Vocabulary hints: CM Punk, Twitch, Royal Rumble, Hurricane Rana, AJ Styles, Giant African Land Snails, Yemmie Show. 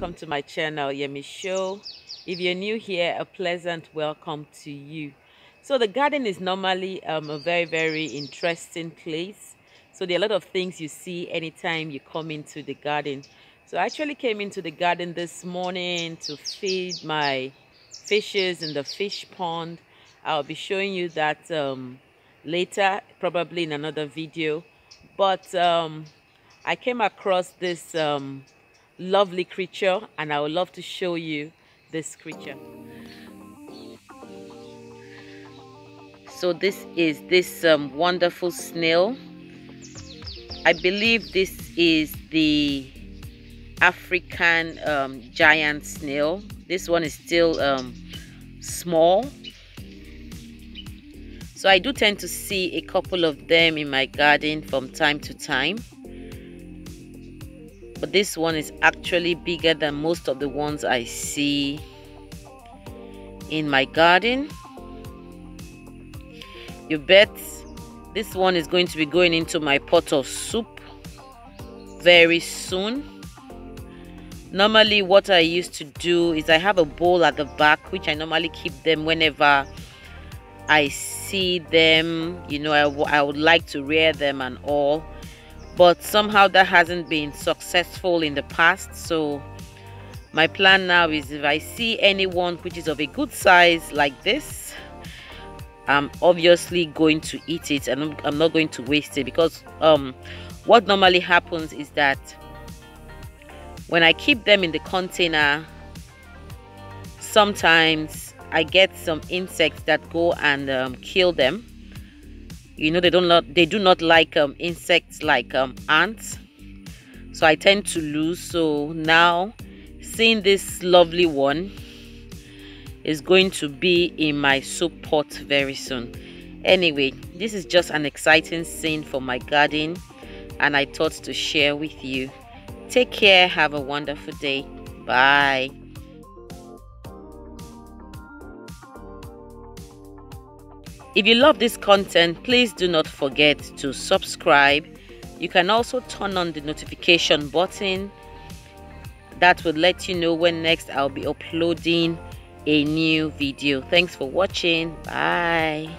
Welcome to my channel, Yemmie Show. If you're new here, a pleasant welcome to you. So the garden is normally a very, very interesting place. So there are a lot of things you see anytime you come into the garden. So I actually came into the garden this morning to feed my fishes in the fish pond. I'll be showing you that later, probably in another video. But I came across this lovely creature, and I would love to show you this creature. So this is this wonderful snail. I believe this is the African giant snail. This one is still small. So I do tend to see a couple of them in my garden from time to time. But this one is actually bigger than most of the ones I see in my garden. You bet this one is going to be going into my pot of soup very soon. Normally what I used to do is I have a bowl at the back, which I normally keep them whenever I see them. You know, I would like to rear them and all. But somehow that hasn't been successful in the past. So my plan now is, if I see anyone which is of a good size like this, I'm obviously going to eat it, and I'm not going to waste it, because what normally happens is that when I keep them in the container, sometimes I get some insects that go and kill them. You know, they do not like insects like ants, so I tend to lose. So now, seeing this lovely one is going to be in my soup pot very soon. Anyway, this is just an exciting scene for my garden, and I thought to share with you. Take care, have a wonderful day. Bye. If you love this content, please do not forget to subscribe. You can also turn on the notification button. That will let you know when next I'll be uploading a new video. Thanks for watching. Bye.